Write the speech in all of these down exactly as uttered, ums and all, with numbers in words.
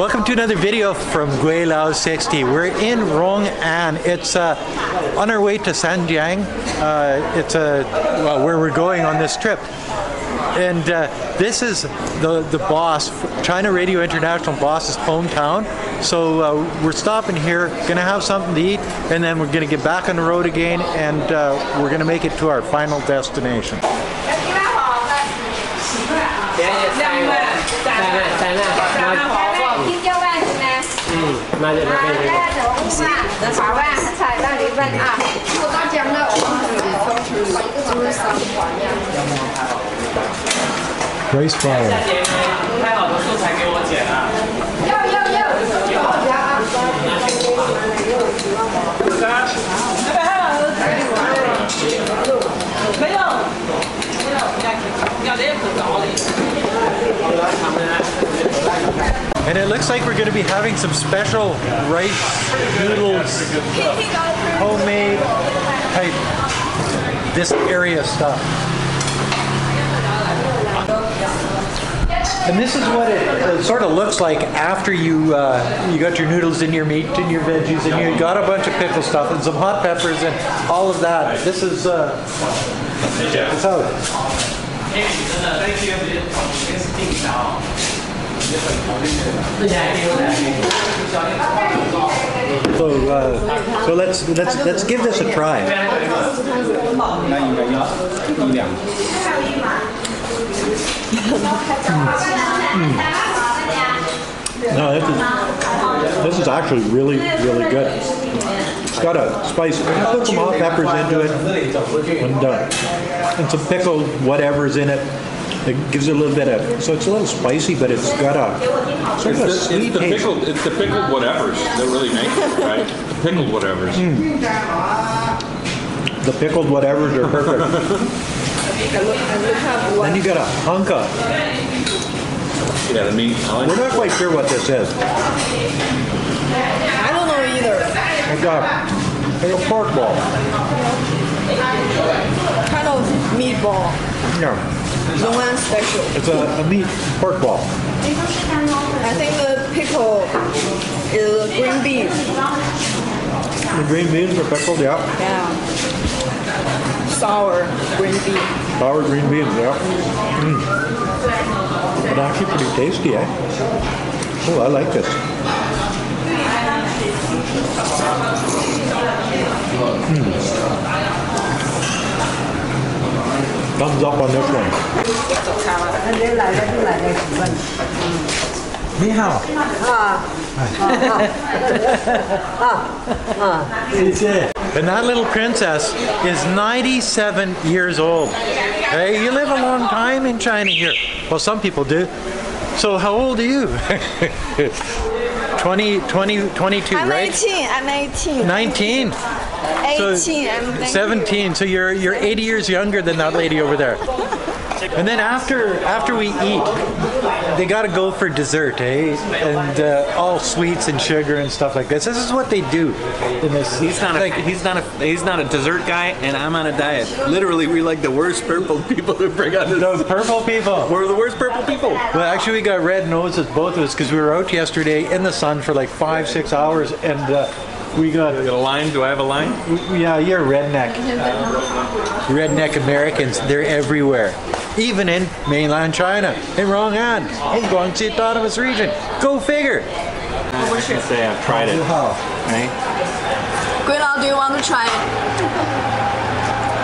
Welcome to another video from Gweilo sixty. We're in Rong'an. It's uh, on our way to Sanjiang. Uh, it's uh, well, where we're going on this trip. And uh, this is the, the boss, China Radio International boss's hometown. So uh, we're stopping here, gonna have something to eat, and then we're gonna get back on the road again, and uh, we're gonna make it to our final destination. Rice flour. And it looks like we're going to be having some special rice noodles, homemade type, this area stuff. And this is what it, it sort of looks like after you uh, you got your noodles and your meat and your veggies and you got a bunch of pickle stuff and some hot peppers and all of that. This is uh, it's out. So uh, so let's let's let's give this a try. Mm. Mm. No, this is, this is actually really, really good. It's got a spice. I put some hot peppers into it and, uh, and some pickled whatever's in it. It gives it a little bit of, so it's a little spicy, but it's got a sort of a sweet taste. It's the pickled whatevers that really make it, right? The pickled whatevers. Mm. The pickled whatevers are perfect. Then you got a hunk of. Yeah, the meat. We're not quite sure what this is. I don't know either. It's a, it's a pork ball. Kind of meatball. Yeah. Rong'an special. It's a, a meat pork ball. I think the pickle is green beans. The green beans are pickled, yeah. Yeah. Sour green beans. Sour green beans, yeah. Mm. It's actually pretty tasty, eh? Oh, I like this. Mm. Thumbs up on this one. Ni hao. Ah. And that little princess is ninety-seven years old. Hey, you live a long time in China here. Well, some people do. So how old are you? twenty, twenty, twenty-two, I'm right? nineteen, I'm nineteen. nineteen? eighteen, so I'm seventeen, so you're, you're eighty years younger than that lady over there. And then after after we eat, they gotta go for dessert, eh? And uh, all sweets and sugar and stuff like this. This is what they do in this. He's not like, a he's not a he's not a dessert guy, and I'm on a diet. Literally, we're like the worst purple people to bring out this. Those purple people. We're the worst purple people. Well, actually, we got red noses, both of us, because we were out yesterday in the sun for like five six hours, and. Uh, We got, we got a line. Do I have a line? We, yeah, you're redneck. Uh, redneck Americans, they're everywhere. Even in mainland China, in Rong'an, in Guangxi Autonomous Region. Go figure. I was gonna say I've tried it. Right? Gweilo, do you want to try it?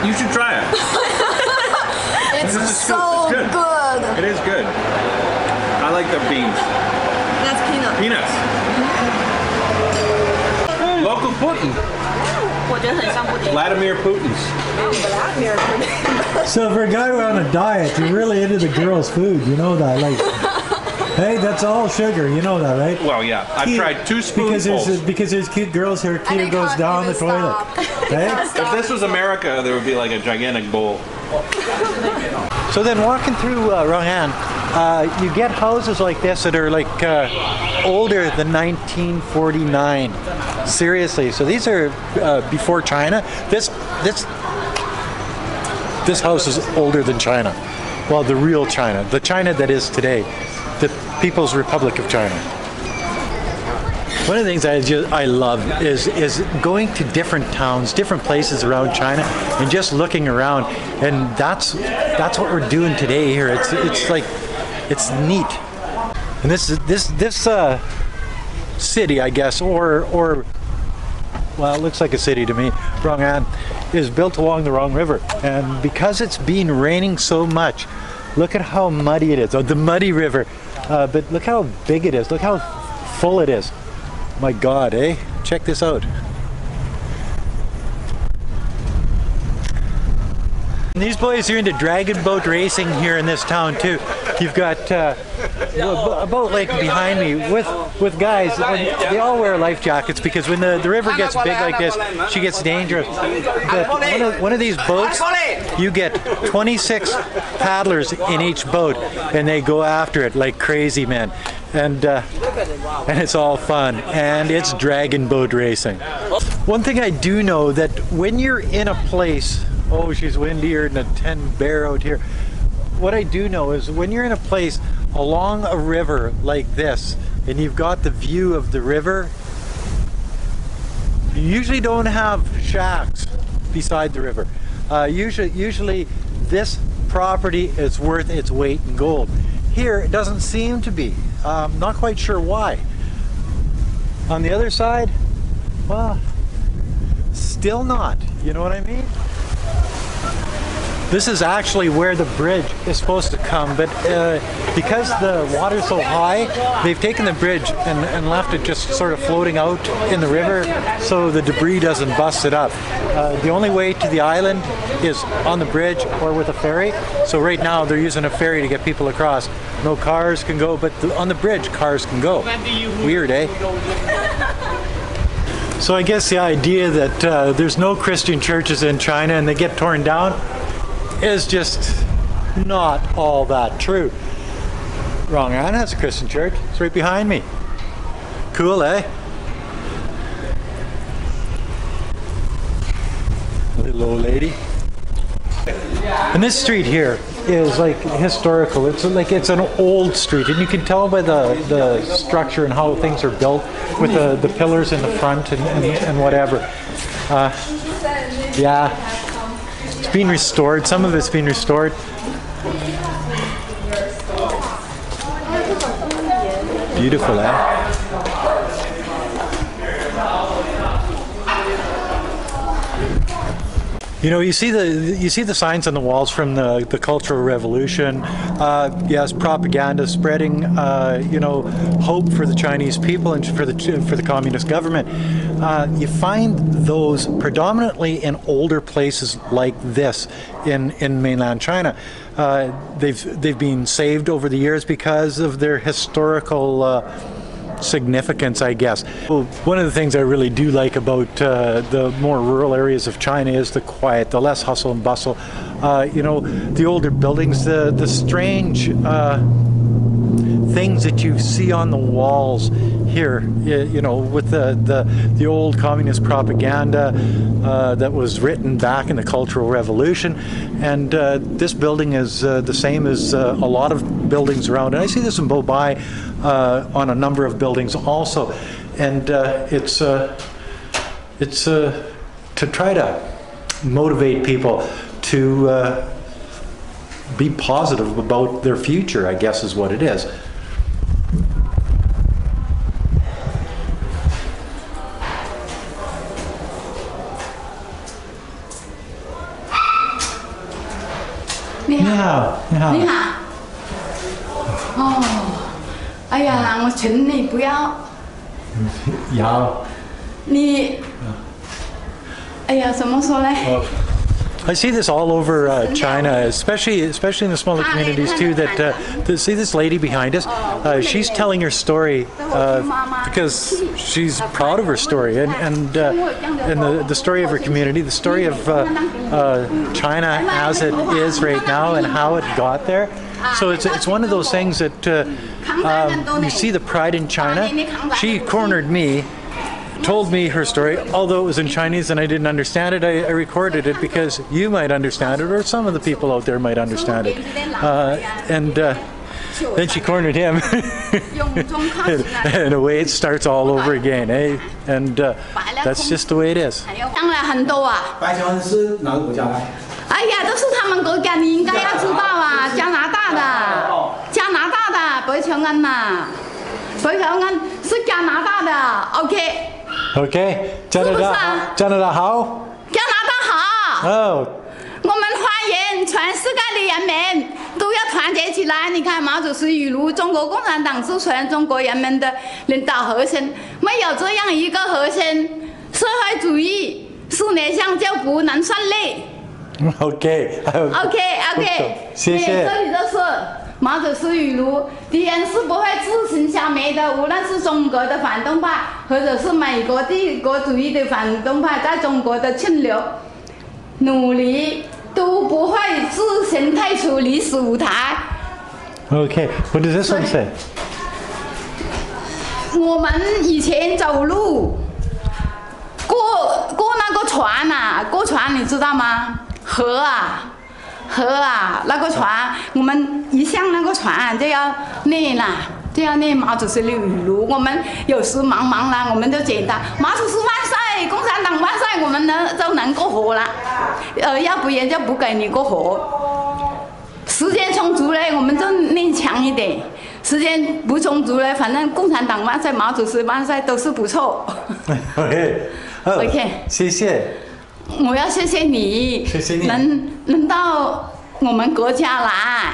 You should try it. It's so good. good. It is good. I like the beans. That's peanuts. Peanuts. Local Putin. Vladimir Putin's. So for a guy on a diet, you're really into the girls' food. You know that, like. Hey, that's all sugar. You know that, right? Well, yeah. I've he, tried two spoonfuls. Because there's, because there's cute girls here. Tear goes down the toilet. Right? If this was America, there would be like a gigantic bowl. So then walking through uh, Rong'an, uh, you get houses like this that are like uh, older than nineteen forty-nine. Seriously, so these are uh, before China. This this this house is older than China. Well, the real China, the China that is today, the People's Republic of China. One of the things I just I love is is going to different towns, different places around China, and just looking around. And that's that's what we're doing today here. It's it's like it's neat. And this this this uh, city, I guess, or or well, it looks like a city to me. Rong'an is built along the Rong River, and because it's been raining so much, look at how muddy it is. Oh, the muddy river. Uh, but look how big it is. Look how full it is. My God, eh? Check this out. And these boys are into dragon boat racing here in this town too. You've got uh, a boat lake behind me with with guys, and they all wear life jackets because when the, the river gets big like this, she gets dangerous. But one of, one of these boats, you get twenty-six paddlers in each boat, and they go after it like crazy men. And uh, and it's all fun, and it's dragon boat racing. One thing I do know that when you're in a place. Oh, she's windier than a ten bear out here. What I do know is when you're in a place along a river like this and you've got the view of the river, you usually don't have shacks beside the river. Uh, usually, usually this property is worth its weight in gold. Here it doesn't seem to be. Um, not quite sure why. On the other side, well, still not. You know what I mean? This is actually where the bridge is supposed to come, but uh, because the water's so high, they've taken the bridge and, and left it just sort of floating out in the river so the debris doesn't bust it up. Uh, the only way to the island is on the bridge or with a ferry, so right now they're using a ferry to get people across. No cars can go, but the, on the bridge cars can go. Weird, eh? So I guess the idea that uh, there's no Christian churches in China and they get torn down is just not all that true. Rong'an has a Christian church. It's right behind me. Cool, eh? Little old lady. And this street here is like historical. It's like it's an old street, and you can tell by the, the structure and how things are built with the, the pillars in the front and, and, and whatever. Uh, yeah, it's been restored. Some of it's been restored. Beautiful, eh? You know, you see the you see the signs on the walls from the, the Cultural Revolution. Uh, yes, propaganda spreading, uh, you know, hope for the Chinese people and for the for the communist government. Uh, you find those predominantly in older places like this in in mainland China. Uh, they've they've been saved over the years because of their historical. Uh, significance, I guess. Well, one of the things I really do like about uh, the more rural areas of China is the quiet, the less hustle and bustle. Uh, you know, the older buildings, the, the strange uh, things that you see on the walls here, you know, with the, the, the old communist propaganda uh, that was written back in the Cultural Revolution. And uh, this building is uh, the same as uh, a lot of buildings around. And I see this in Bobai uh, on a number of buildings also. And uh, it's, uh, it's uh, to try to motivate people to uh, be positive about their future, I guess is what it is. Yeah, yeah. I see this all over uh, China, especially especially in the smaller communities too. That uh, to see this lady behind us, uh, she's telling her story uh, because she's proud of her story and and uh, and the, the story of her community, the story of uh, uh, China as it is right now and how it got there. So it's it's one of those things that uh, um, you see the pride in China. She cornered me. Told me her story, although it was in Chinese and I didn't understand it. I, I recorded it because you might understand it, or some of the people out there might understand it. Uh, and uh, Then she cornered him. In a way, it starts all over again, eh? And uh, that's just the way it is. Okay, Canada, Canada, how? Oh. Okay. Okay. Okay. 谢谢。 毛主席语录：敌人是不会自行消灭的，无论是中国的反动派，或者是美国帝国主义的反动派在中国的侵略，努力都不会自行退出历史舞台。Okay, what does this one say? 我们以前走路过过那个船啊，过船你知道吗？河啊。 河啊，那个船，我们一上那个船就要念啦，就要念毛主席的语录。我们有时忙忙啦，我们就简单，毛主席万岁，共产党万岁，我们能就能过河啦。呃，要不然就不给你过河。时间充足嘞，我们就念强一点；时间不充足嘞，反正共产党万岁，毛主席万岁都是不错。OK， OK， 谢谢。 我要谢谢你，谢谢你能能到我们国家来。